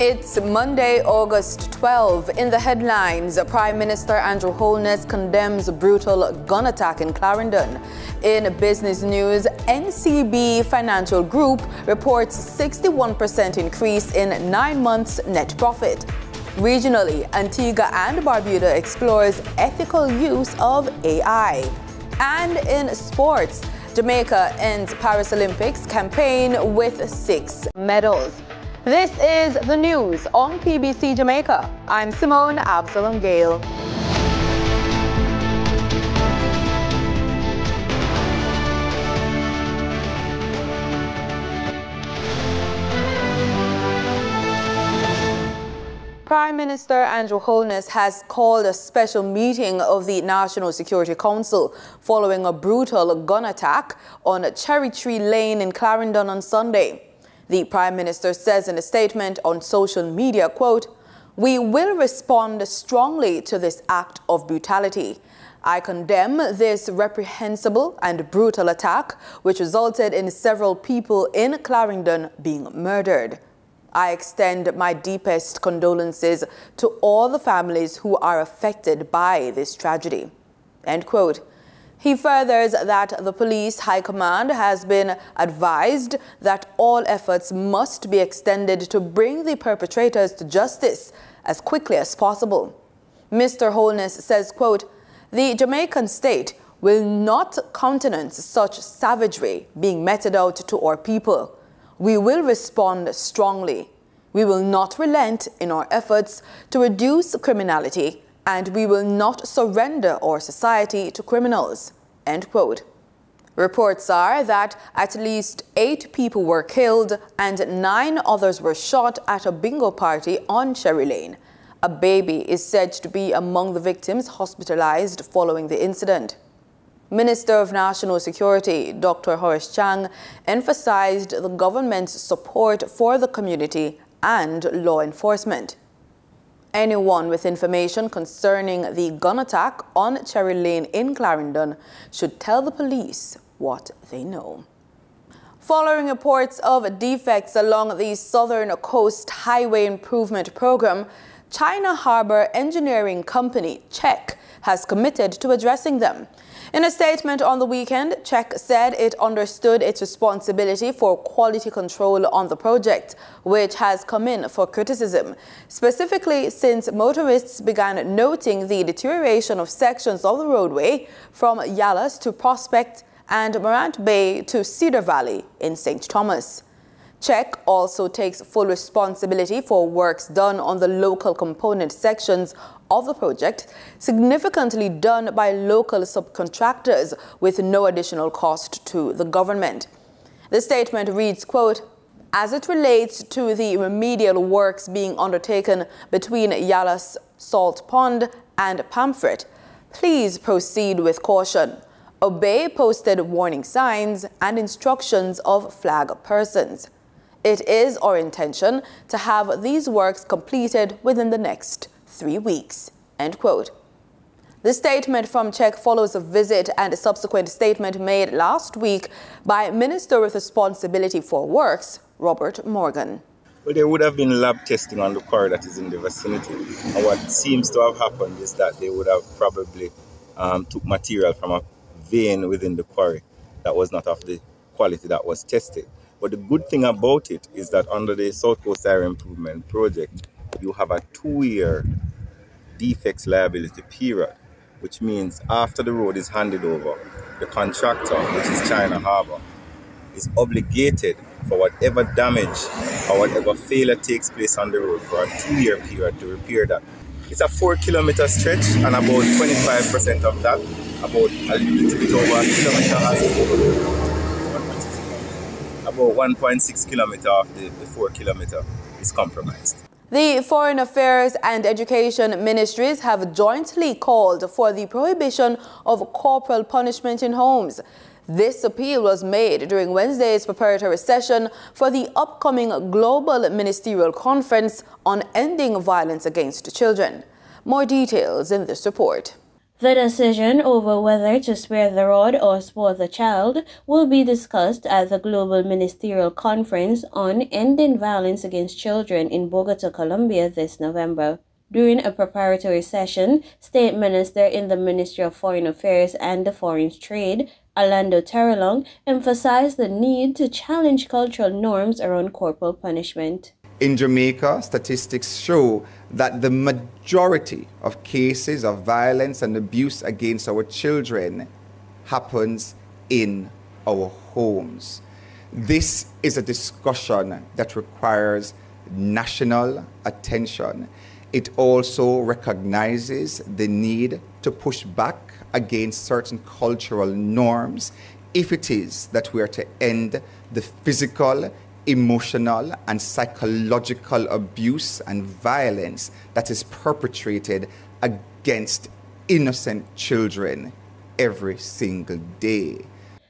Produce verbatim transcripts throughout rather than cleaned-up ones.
It's Monday, August twelfth. In the headlines, Prime Minister Andrew Holness condemns brutal gun attack in Clarendon. In business news, N C B Financial Group reports sixty-one percent increase in nine months net profit. Regionally, Antigua and Barbuda explores ethical use of A I. And in sports, Jamaica ends Paris Olympics campaign with six medals. This is the news on P B C Jamaica. I'm Simone Absalom Gale. Prime Minister Andrew Holness has called a special meeting of the National Security Council following a brutal gun attack on Cherry Tree Lane in Clarendon on Sunday. The Prime Minister says in a statement on social media, quote, "We will respond strongly to this act of brutality. I condemn this reprehensible and brutal attack, which resulted in several people in Clarendon being murdered. I extend my deepest condolences to all the families who are affected by this tragedy." End quote. He furthers that the police high command has been advised that all efforts must be extended to bring the perpetrators to justice as quickly as possible. Mister Holness says, quote, "The Jamaican state will not countenance such savagery being meted out to our people. We will respond strongly. We will not relent in our efforts to reduce criminality, and we will not surrender our society to criminals." End quote. Reports are that at least eight people were killed and nine others were shot at a bingo party on Cherry Lane. A baby is said to be among the victims hospitalized following the incident. Minister of National Security, Doctor Horace Chang, emphasized the government's support for the community and law enforcement. Anyone with information concerning the gun attack on Cherry Lane in Clarendon should tell the police what they know. Following reports of defects along the Southern Coast Highway Improvement Program, China Harbour Engineering Company, CHEC, has committed to addressing them. In a statement on the weekend, CHEC said it understood its responsibility for quality control on the project, which has come in for criticism, specifically since motorists began noting the deterioration of sections of the roadway from Yalas to Prospect and Morant Bay to Cedar Valley in Saint Thomas. CHEC also takes full responsibility for works done on the local component sections of the project, significantly done by local subcontractors with no additional cost to the government. The statement reads, quote, "As it relates to the remedial works being undertaken between Yalas, Salt Pond and Pamphret, please proceed with caution. Obey posted warning signs and instructions of flag persons. It is our intention to have these works completed within the next three weeks." End quote. The statement from CHEC follows a visit and a subsequent statement made last week by Minister with Responsibility for Works, Robert Morgan. Well, there would have been lab testing on the quarry that is in the vicinity. And what seems to have happened is that they would have probably um, took material from a vein within the quarry that was not of the quality that was tested. But the good thing about it is that under the South Coast Highway Improvement Project, you have a two-year defects liability period, which means after the road is handed over, the contractor, which is China Harbour, is obligated for whatever damage or whatever failure takes place on the road for a two-year period to repair that. It's a four-kilometer stretch, and about twenty-five percent of that, about a little bit over a kilometer, has about one point six kilometers of the, the four kilometers is compromised. The Foreign Affairs and Education Ministries have jointly called for the prohibition of corporal punishment in homes. This appeal was made during Wednesday's preparatory session for the upcoming Global Ministerial Conference on Ending Violence Against Children. More details in this report. The decision over whether to spare the rod or spoil the child will be discussed at the Global Ministerial Conference on Ending Violence Against Children in Bogota, Colombia this November. During a preparatory session, State Minister in the Ministry of Foreign Affairs and the Foreign Trade, Orlando Terrelonge, emphasized the need to challenge cultural norms around corporal punishment. In Jamaica, statistics show that the majority of cases of violence and abuse against our children happens in our homes. This is a discussion that requires national attention. It also recognizes the need to push back against certain cultural norms if it is that we are to end the physical, emotional and psychological abuse and violence that is perpetrated against innocent children every single day.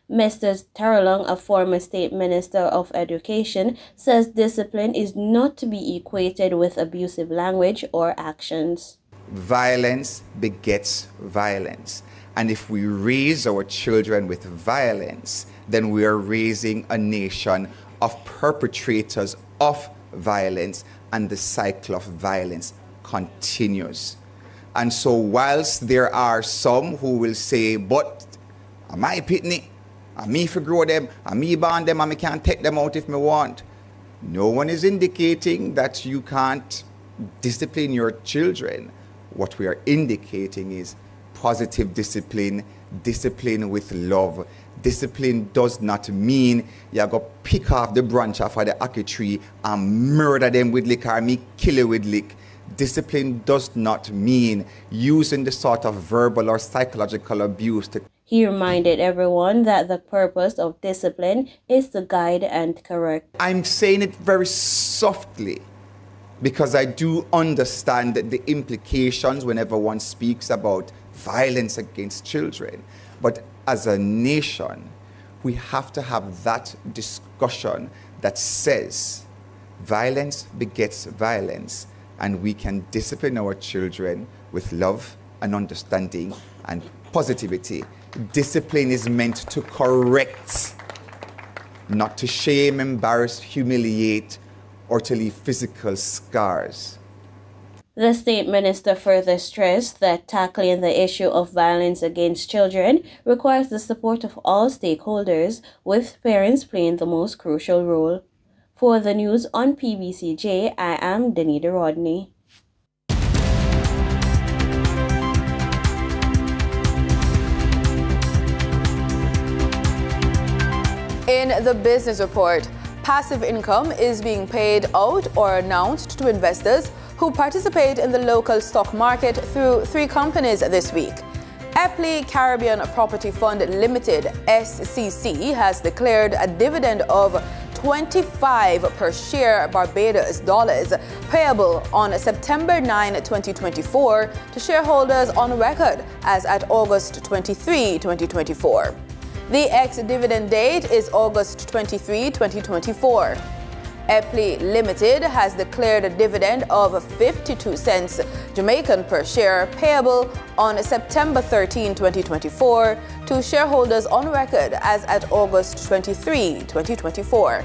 Mister Terrelonge, a former state minister of education, says discipline is not to be equated with abusive language or actions. Violence begets violence. And if we raise our children with violence, then we are raising a nation of perpetrators of violence, and the cycle of violence continues. And so whilst there are some who will say, but am I pitney? Am I for grow them? Am I ban them? Am I can't take them out if me want? No one is indicating that you can't discipline your children. What we are indicating is positive discipline, discipline with love. Discipline does not mean you're going to pick off the branch off of the ackee tree and murder them with lick or me kill it with lick. Discipline does not mean using the sort of verbal or psychological abuse to... He reminded everyone that the purpose of discipline is to guide and correct. I'm saying it very softly because I do understand the implications whenever one speaks about violence against children. But as a nation, we have to have that discussion that says violence begets violence, and we can discipline our children with love and understanding and positivity. Discipline is meant to correct, not to shame, embarrass, humiliate, or to leave physical scars. The state minister further stressed that tackling the issue of violence against children requires the support of all stakeholders, with parents playing the most crucial role. For the news on P B C J, I am Denita Rodney. In the business report, passive income is being paid out or announced to investors who participate in the local stock market through three companies this week. Eppley Caribbean Property Fund Limited, S C C, has declared a dividend of twenty-five per share Barbados dollars payable on September ninth, twenty twenty-four to shareholders on record as at August twenty-third, twenty twenty-four. The ex-dividend date is August twenty-third, twenty twenty-four. Eppley Limited has declared a dividend of fifty-two cents Jamaican per share payable on September thirteenth, twenty twenty-four to shareholders on record as at August twenty-third, twenty twenty-four.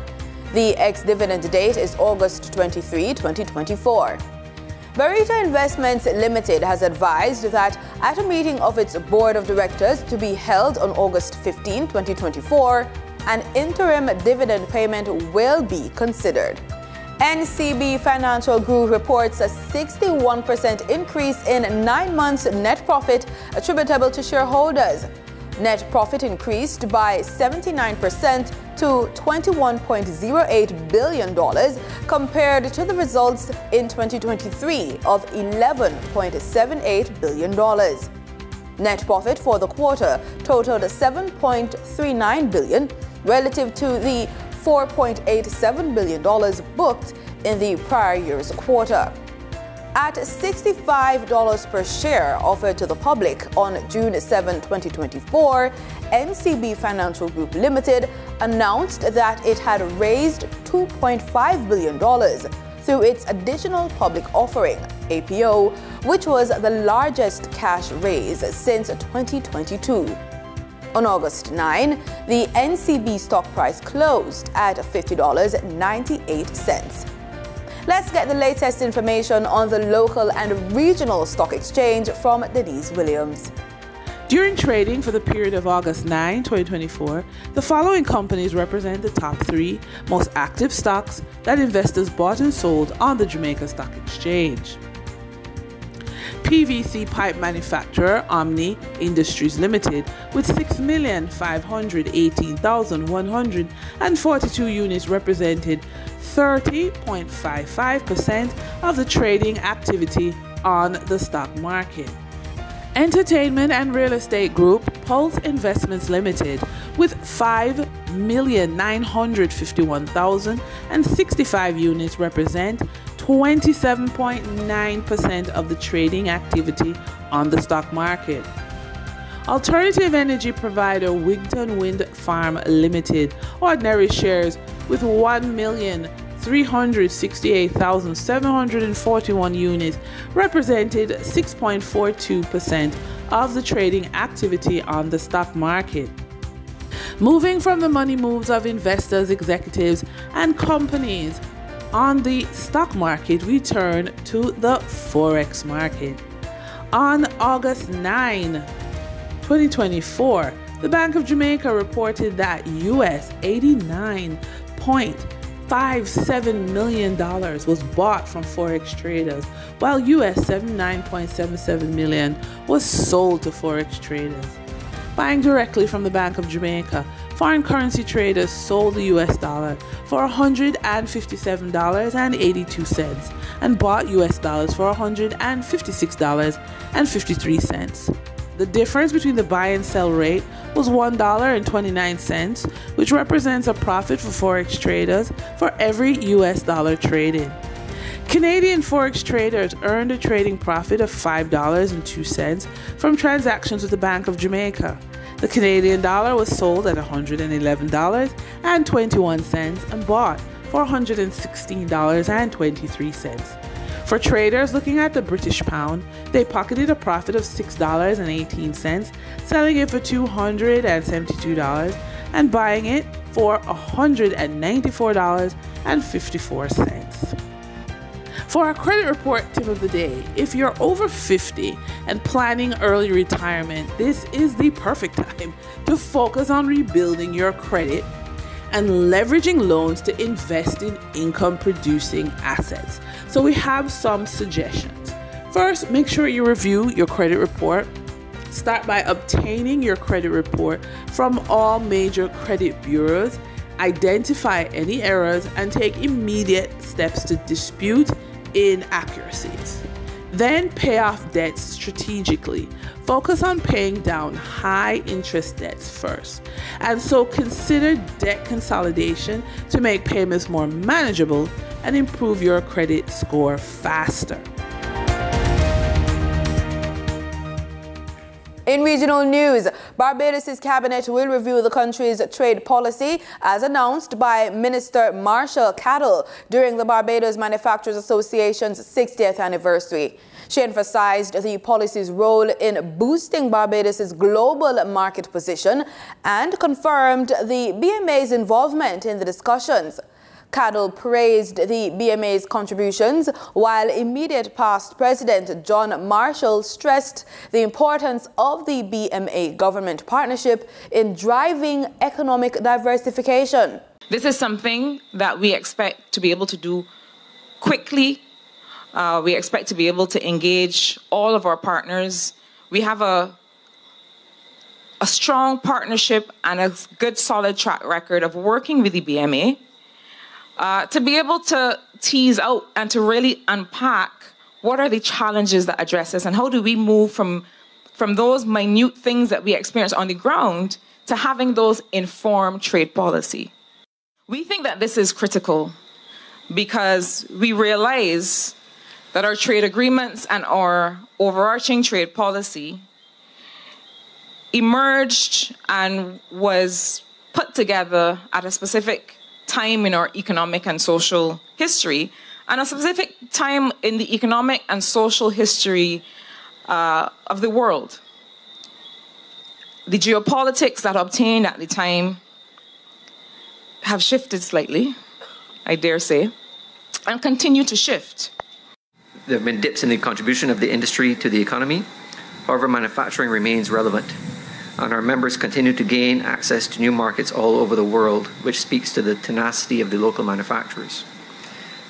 The ex-dividend date is August twenty-third, twenty twenty-four. Barita Investments Limited has advised that at a meeting of its board of directors to be held on August fifteenth, twenty twenty-four, an interim dividend payment will be considered. N C B Financial Group reports a sixty-one percent increase in nine months net profit attributable to shareholders. Net profit increased by seventy-nine percent to twenty-one point zero eight billion dollars compared to the results in twenty twenty-three of eleven point seven eight billion dollars. Net profit for the quarter totaled seven point three nine billion dollars relative to the four point eight seven billion dollars booked in the prior year's quarter. At sixty-five dollars per share offered to the public on June seventh, twenty twenty-four, N C B Financial Group Limited announced that it had raised two point five billion dollars through its additional public offering, A P O, which was the largest cash raise since twenty twenty-two. On August ninth, the N C B stock price closed at fifty dollars and ninety-eight cents. Let's get the latest information on the local and regional stock exchange from Denise Williams. During trading for the period of August ninth, twenty twenty-four, the following companies represent the top three most active stocks that investors bought and sold on the Jamaica Stock Exchange. P V C pipe manufacturer Omni Industries Limited, with six million five hundred eighteen thousand one hundred forty-two units, represented thirty point five five percent of the trading activity on the stock market. Entertainment and real estate group Pulse Investments Limited, with five million nine hundred fifty-one thousand sixty-five units, represent twenty-seven point nine percent of the trading activity on the stock market. Alternative energy provider Wigton Wind Farm Limited, ordinary shares with one million three hundred sixty-eight thousand seven hundred forty-one units, represented six point four two percent of the trading activity on the stock market. Moving from the money moves of investors, executives, and companies on the stock market, we turn to the Forex market. On August ninth, twenty twenty-four, the Bank of Jamaica reported that U S eighty-nine point five seven million dollars was bought from Forex traders, while U S seventy-nine point seven seven million dollars was sold to Forex traders. Buying directly from the Bank of Jamaica, foreign currency traders sold the U S dollar for one hundred fifty-seven dollars and eighty-two cents and bought U S dollars for one hundred fifty-six dollars and fifty-three cents. The difference between the buy and sell rate was one dollar and twenty-nine cents, which represents a profit for Forex traders for every U S dollar traded. Canadian Forex traders earned a trading profit of five dollars and two cents from transactions with the Bank of Jamaica. The Canadian dollar was sold at one hundred eleven dollars and twenty-one cents and bought for one hundred sixteen dollars and twenty-three cents. For traders looking at the British pound, they pocketed a profit of six dollars and eighteen cents, selling it for two hundred seventy-two dollars and buying it for one hundred ninety-four dollars and fifty-four cents. For our credit report tip of the day, if you're over fifty and planning early retirement, this is the perfect time to focus on rebuilding your credit and leveraging loans to invest in income-producing assets. So we have some suggestions. First, make sure you review your credit report. Start by obtaining your credit report from all major credit bureaus. Identify any errors and take immediate steps to dispute inaccuracies. Then pay off debts strategically. Focus on paying down high interest debts first. And so consider debt consolidation to make payments more manageable and improve your credit score faster. In regional news, Barbados' cabinet will review the country's trade policy as announced by Minister Marshall Cattle during the Barbados Manufacturers Association's sixtieth anniversary. She emphasized the policy's role in boosting Barbados' global market position and confirmed the B M A's involvement in the discussions. Cattle praised the B M A's contributions, while immediate past President John Marshall stressed the importance of the B M A government partnership in driving economic diversification. This is something that we expect to be able to do quickly. Uh, we expect to be able to engage all of our partners. We have a, a strong partnership and a good solid track record of working with the B M A. Uh, to be able to tease out and to really unpack what are the challenges that address us and how do we move from, from those minute things that we experience on the ground to having those inform trade policy. We think that this is critical because we realize that our trade agreements and our overarching trade policy emerged and was put together at a specific time in our economic and social history and a specific time in the economic and social history uh, of the world, the geopolitics that obtained at the time have shifted slightly, I dare say, and continue to shift. There have been dips in the contribution of the industry to the economy. However, manufacturing remains relevant, and our members continue to gain access to new markets all over the world, which speaks to the tenacity of the local manufacturers.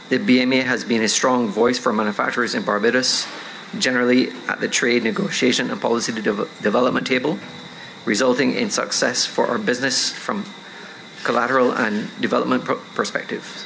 The B M A has been a strong voice for manufacturers in Barbados, generally at the trade negotiation and policy de- development table, resulting in success for our business from collateral and development pr- perspectives.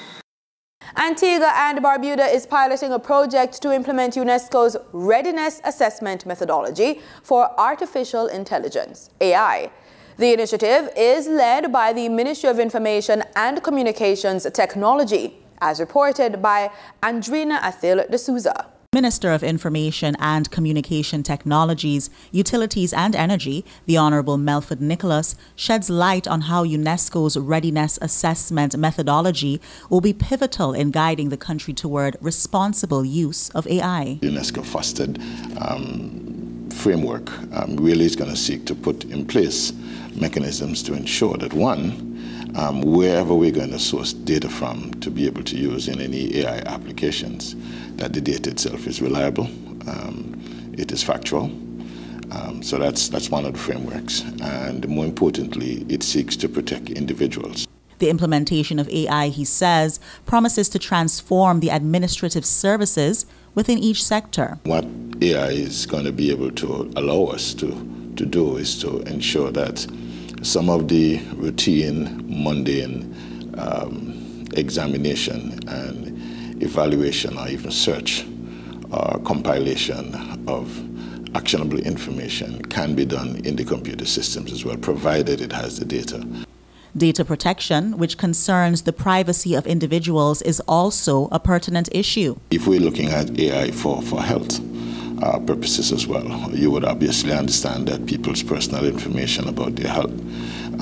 Antigua and Barbuda is piloting a project to implement UNESCO's Readiness Assessment Methodology for Artificial Intelligence, A I. The initiative is led by the Ministry of Information and Communications Technology, as reported by Andrina Athill D'Souza. Minister of Information and Communication Technologies, Utilities and Energy, the Honourable Melford Nicholas, sheds light on how UNESCO's readiness assessment methodology will be pivotal in guiding the country toward responsible use of A I. UNESCO fostered um, framework um, really is going to seek to put in place mechanisms to ensure that, one, Um, wherever we're going to source data from to be able to use in any A I applications, that the data itself is reliable, um, it is factual. Um, so that's, that's one of the frameworks. And more importantly, it seeks to protect individuals. The implementation of A I, he says, promises to transform the administrative services within each sector. What A I is going to be able to allow us to, to do is to ensure that some of the routine, mundane um, examination and evaluation or even search or compilation of actionable information can be done in the computer systems as well, provided it has the data. Data protection, which concerns the privacy of individuals, is also a pertinent issue. If we're looking at A I for, for health, Uh, purposes as well, you would obviously understand that people's personal information about their health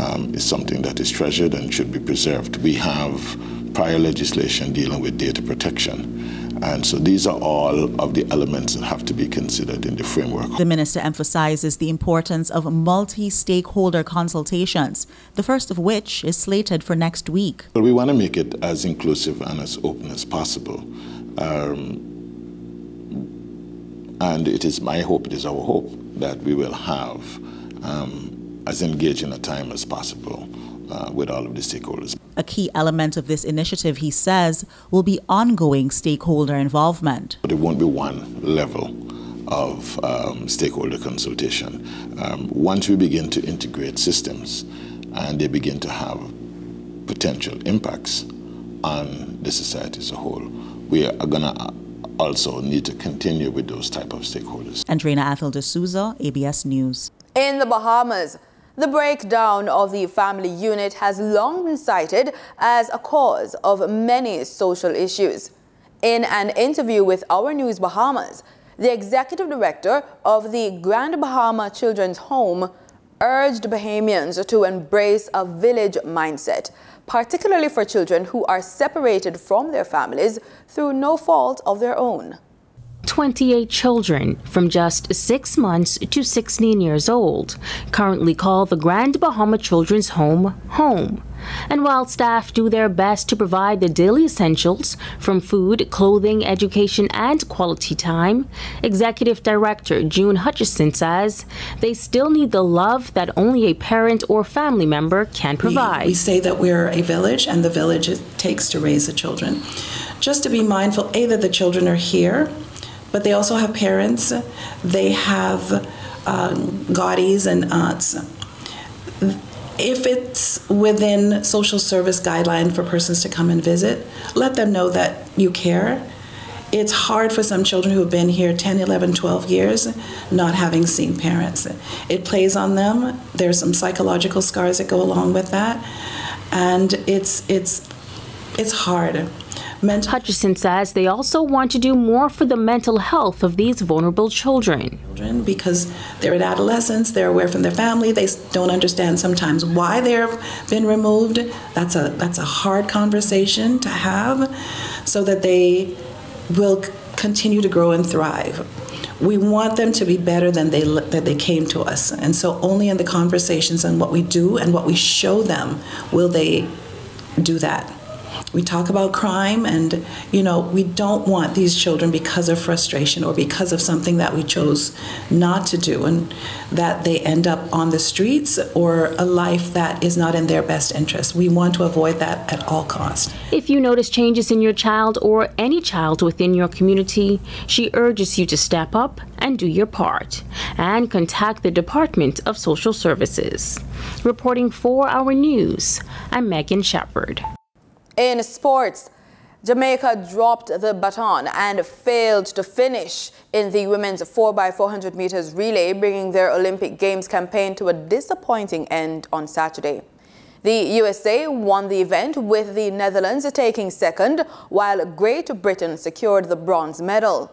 um, is something that is treasured and should be preserved. We have prior legislation dealing with data protection, and so these are all of the elements that have to be considered in the framework. The minister emphasizes the importance of multi-stakeholder consultations, the first of which is slated for next week. But we want to make it as inclusive and as open as possible. Um, And it is my hope, it is our hope, that we will have um, as engaging a time as possible uh, with all of the stakeholders. A key element of this initiative, he says, will be ongoing stakeholder involvement. But it won't be one level of um, stakeholder consultation. Um, once we begin to integrate systems and they begin to have potential impacts on the society as a whole, we are going to also need to continue with those type of stakeholders. Andrina Athill D'Souza, A B S News. In the Bahamas, the breakdown of the family unit has long been cited as a cause of many social issues. In an interview with Our News Bahamas, the executive director of the Grand Bahama Children's Home urged Bahamians to embrace a village mindset, particularly for children who are separated from their families through no fault of their own. twenty-eight children from just six months to sixteen years old currently call the Grand Bahama Children's Home home. And while staff do their best to provide the daily essentials from food, clothing, education, and quality time, Executive Director June Hutchison says they still need the love that only a parent or family member can provide. We, we say that we're a village, and the village it takes to raise the children. Just to be mindful, A, that the children are here, but they also have parents, they have um, goddies and aunts. If it's within social service guideline for persons to come and visit, let them know that you care. It's hard for some children who have been here ten, eleven, twelve years not having seen parents. It plays on them. There's some psychological scars that go along with that, and it's, it's, it's hard. mental. Hutchison says they also want to do more for the mental health of these vulnerable children. Because they're in adolescence, they're away from their family, they don't understand sometimes why they've been removed. That's a, that's a hard conversation to have so that they will continue to grow and thrive. We want them to be better than they, that they came to us. And so only in the conversations and what we do and what we show them will they do that. We talk about crime and, you know, we don't want these children because of frustration or because of something that we chose not to do and that they end up on the streets or a life that is not in their best interest. We want to avoid that at all costs. If you notice changes in your child or any child within your community, she urges you to step up and do your part and contact the Department of Social Services. Reporting for Our News, I'm Megan Shepherd. In sports, Jamaica dropped the baton and failed to finish in the women's four by four hundred meters relay, bringing their Olympic Games campaign to a disappointing end on Saturday. The U S A won the event with the Netherlands taking second, while Great Britain secured the bronze medal.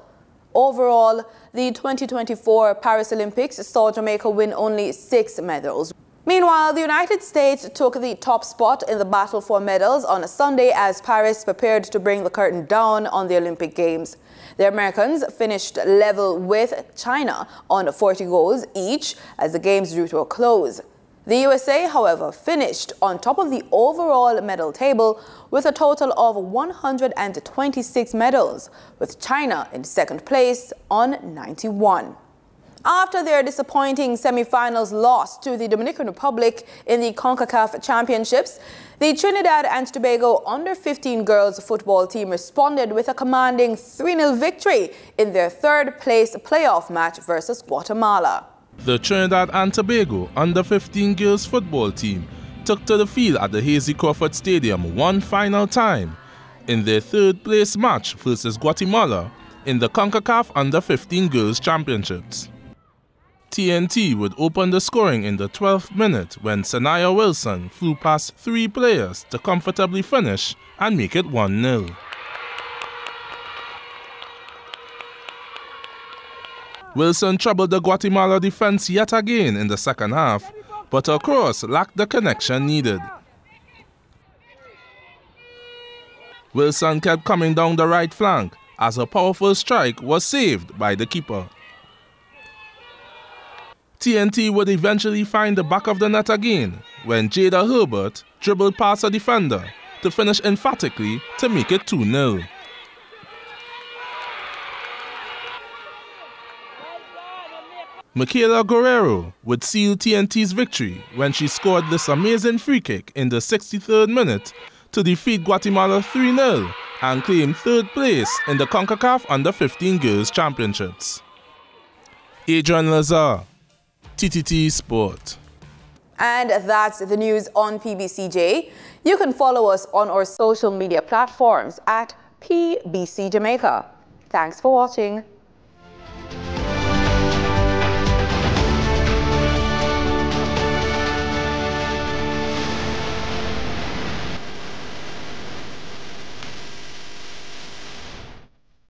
Overall, the twenty twenty-four Paris Olympics saw Jamaica win only six medals. Meanwhile, the United States took the top spot in the battle for medals on a Sunday as Paris prepared to bring the curtain down on the Olympic Games. The Americans finished level with China on forty goals each as the Games drew to a close. The U S A, however, finished on top of the overall medal table with a total of one hundred twenty-six medals, with China in second place on ninety-one. After their disappointing semi-finals loss to the Dominican Republic in the CONCACAF Championships, the Trinidad and Tobago under fifteen girls football team responded with a commanding three nil victory in their third-place playoff match versus Guatemala. The Trinidad and Tobago under fifteen girls football team took to the field at the Hasely Crawford Stadium one final time in their third-place match versus Guatemala in the CONCACAF under fifteen girls Championships. T N T would open the scoring in the twelfth minute when Sanaya Wilson flew past three players to comfortably finish and make it one nil. Wilson troubled the Guatemala defense yet again in the second half, but her cross lacked the connection needed. Wilson kept coming down the right flank as a powerful strike was saved by the keeper. T N T would eventually find the back of the net again when Jada Herbert dribbled past a defender to finish emphatically to make it two nil. Michaela Guerrero would seal T N T's victory when she scored this amazing free kick in the sixty-third minute to defeat Guatemala three nil and claim third place in the CONCACAF under fifteen Girls Championships. Adrian Lazar, T T T Sport. And that's the news on P B C J. You can follow us on our social media platforms at P B C Jamaica. Thanks for watching.